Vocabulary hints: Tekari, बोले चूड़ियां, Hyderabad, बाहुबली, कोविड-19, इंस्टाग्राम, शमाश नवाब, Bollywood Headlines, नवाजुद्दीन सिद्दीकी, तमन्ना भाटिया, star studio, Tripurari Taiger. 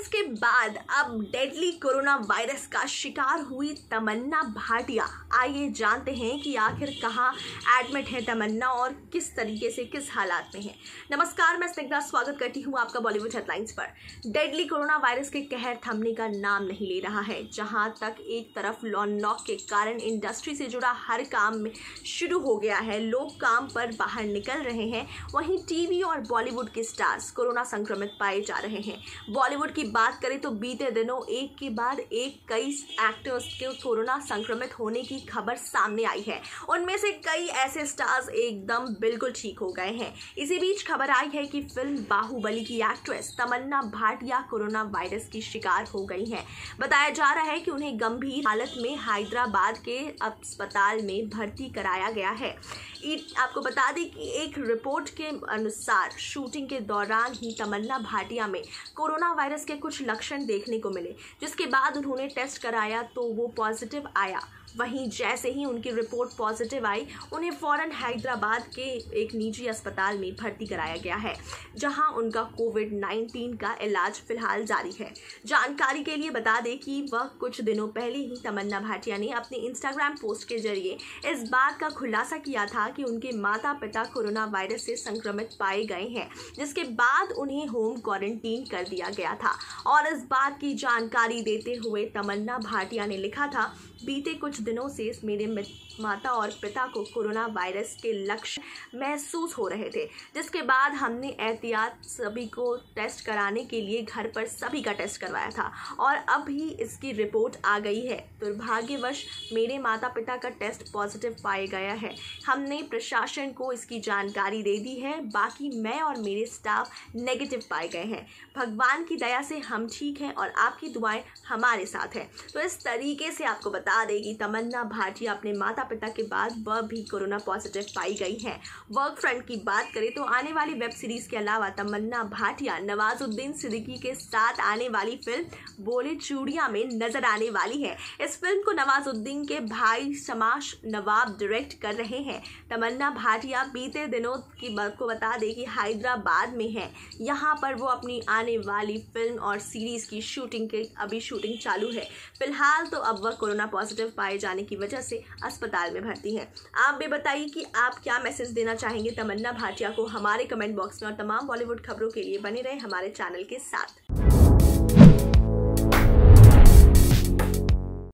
Difference के बाद अब डेडली कोरोना वायरस का शिकार हुई तमन्ना भाटिया। आइए जानते हैं कि आखिर कहाँ एडमिट है तमन्ना और किस तरीके से किस हालात में है। नमस्कार, मैं स्निग्धा स्वागत करती हूँ आपका बॉलीवुड हेडलाइंस पर। डेडली कोरोना वायरस के कहर थमने का नाम नहीं ले रहा है। जहाँ तक एक तरफ लॉकडाउन के कारण इंडस्ट्री से जुड़ा हर काम शुरू हो गया है, लोग काम पर बाहर निकल रहे हैं, वहीं टीवी और बॉलीवुड के स्टार्स कोरोना संक्रमित पाए जा रहे हैं। बॉलीवुड की बात करें तो बीते दिनों एक के बाद एक कई एक्टर्स के कोरोना संक्रमित होने की खबर सामने आई है। उनमें से कई ऐसे स्टार्स एकदम बिल्कुल ठीक हो गए हैं। इसी बीच खबर आई है कि फिल्म बाहुबली की actress तमन्ना भाटिया corona virus की शिकार हो गई हैं। बताया जा रहा है कि उन्हें गंभीर हालत में हैदराबाद के अस्पताल में भर्ती कराया गया है। आपको बता दें कि एक रिपोर्ट के अनुसार शूटिंग के दौरान ही तमन्ना भाटिया में कोरोना वायरस के कुछ लक्षण देखने को मिले, जिसके बाद उन्होंने टेस्ट कराया तो वो पॉजिटिव आया। वहीं जैसे ही उनकी रिपोर्ट पॉजिटिव आई, उन्हें फौरन हैदराबाद के एक निजी अस्पताल में भर्ती कराया गया है, जहां उनका कोविड-19 का इलाज फिलहाल जारी है। जानकारी के लिए बता दें कि वह कुछ दिनों पहले ही तमन्ना भाटिया ने अपने इंस्टाग्राम पोस्ट के जरिए इस बात का खुलासा किया था कि उनके माता पिता कोरोना वायरस से संक्रमित पाए गए हैं, जिसके बाद उन्हें होम क्वारंटीन कर दिया गया था। और इस बात की जानकारी देते हुए तमन्ना भाटिया ने लिखा था, बीते कुछ दिनों से मेरे माता और पिता को कोरोना वायरस के लक्षण महसूस हो रहे थे, जिसके बाद हमने एहतियात सभी को टेस्ट कराने के लिए घर पर सभी का टेस्ट करवाया था और अब ही इसकी रिपोर्ट आ गई है। दुर्भाग्यवश मेरे माता पिता का टेस्ट पॉजिटिव पाया गया है। हमने प्रशासन को इसकी जानकारी दे दी है, बाकी मैं और मेरे स्टाफ नेगेटिव पाए गए हैं। भगवान की दया से हम ठीक हैं और आपकी दुआएं हमारे साथ हैं। तो इस तरीके से आपको बता देगी तमन्ना भाटिया अपने माता पिता के बाद वह भी कोरोना पॉजिटिव पाई गई हैं। वर्क फ्रंट की बात करें तो आने वाली वेब सीरीज के अलावा तमन्ना भाटिया नवाजुद्दीन सिद्दीकी के साथ आने वाली फिल्म बोले चूड़ियां में नजर आने वाली है। इस फिल्म को नवाजुद्दीन के भाई शमाश नवाब डायरेक्ट कर रहे हैं। तमन्ना भाटिया बीते दिनों की बात को बता दें कि हैदराबाद में है। यहाँ पर वो अपनी आने वाली फिल्म और सीरीज की अभी शूटिंग चालू है। फिलहाल तो अब वह कोरोना पॉजिटिव पाए जाने की वजह से अस्पताल में भर्ती हैं। आप भी बताइए कि आप क्या मैसेज देना चाहेंगे तमन्ना भाटिया को। हमारे कमेंट बॉक्स में और तमाम बॉलीवुड खबरों के लिए बने रहे हमारे चैनल के साथ।